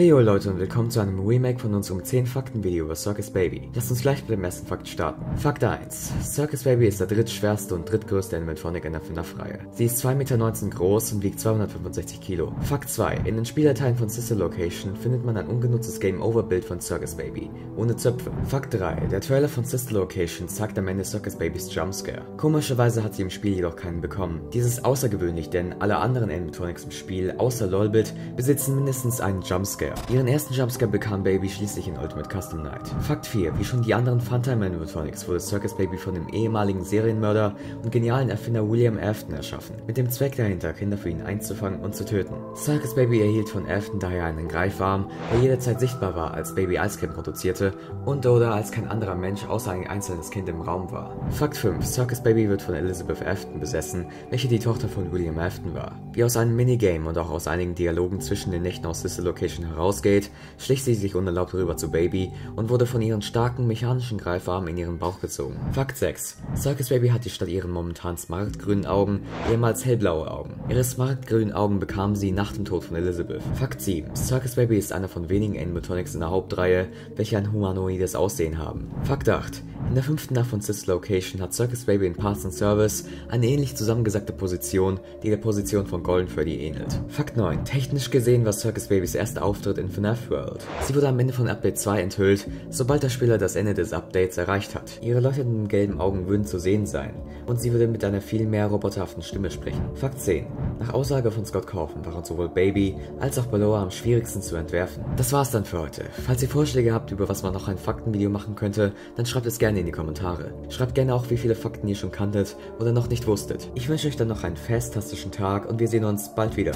Hey yo Leute und willkommen zu einem Remake von unserem 10 Fakten Video über Circus Baby. Lasst uns gleich mit dem ersten Fakt starten. Fakt 1. Circus Baby ist der drittschwerste und drittgrößte Animatronic in der FNAF-Reihe. Sie ist 2,19 Meter groß und wiegt 265 Kilo. Fakt 2. In den Spielerteilen von Sister Location findet man ein ungenutztes Game-Over-Bild von Circus Baby, ohne Zöpfe. Fakt 3. Der Trailer von Sister Location zeigt am Ende Circus Babys Jumpscare. Komischerweise hat sie im Spiel jedoch keinen bekommen. Dies ist außergewöhnlich, denn alle anderen Animatronics im Spiel, außer LOLBIT, besitzen mindestens einen Jumpscare. Ihren ersten Jumpscare bekam Baby schließlich in Ultimate Custom Night. Fakt 4. Wie schon die anderen Funtime Animatronics wurde Circus Baby von dem ehemaligen Serienmörder und genialen Erfinder William Afton erschaffen, mit dem Zweck dahinter, Kinder für ihn einzufangen und zu töten. Circus Baby erhielt von Afton daher einen Greifarm, der jederzeit sichtbar war, als Baby Eiscreme produzierte und oder als kein anderer Mensch außer ein einzelnes Kind im Raum war. Fakt 5. Circus Baby wird von Elizabeth Afton besessen, welche die Tochter von William Afton war. Wie aus einem Minigame und auch aus einigen Dialogen zwischen den Nächten aus Sister Location herausgeht, schlich sie sich unerlaubt rüber zu Baby und wurde von ihren starken mechanischen Greifarmen in ihren Bauch gezogen. Fakt 6. Circus Baby hat die statt ihren momentan smaragdgrünen Augen ehemals hellblaue Augen. Ihre smaragdgrünen Augen bekam sie nach dem Tod von Elizabeth. Fakt 7. Circus Baby ist einer von wenigen Animatronics in der Hauptreihe, welche ein humanoides Aussehen haben. Fakt 8. In der fünften Nacht von Sister Location hat Circus Baby in Parts and Service eine ähnlich zusammengesackte Position, die der Position von Golden Freddy ähnelt. Fakt 9. Technisch gesehen war Circus Babys erster Auftritt in FNAF World. Sie wurde am Ende von Update 2 enthüllt, sobald der Spieler das Ende des Updates erreicht hat. Ihre leuchtenden gelben Augen würden zu sehen sein und sie würde mit einer viel mehr roboterhaften Stimme sprechen. Fakt 10. Nach Aussage von Scott Cawthon waren sowohl Baby als auch Ballora am schwierigsten zu entwerfen. Das war's dann für heute. Falls ihr Vorschläge habt, über was man noch ein Faktenvideo machen könnte, dann schreibt es gerne in die Kommentare. Schreibt gerne auch, wie viele Fakten ihr schon kanntet oder noch nicht wusstet. Ich wünsche euch dann noch einen fantastischen Tag und wir sehen uns bald wieder.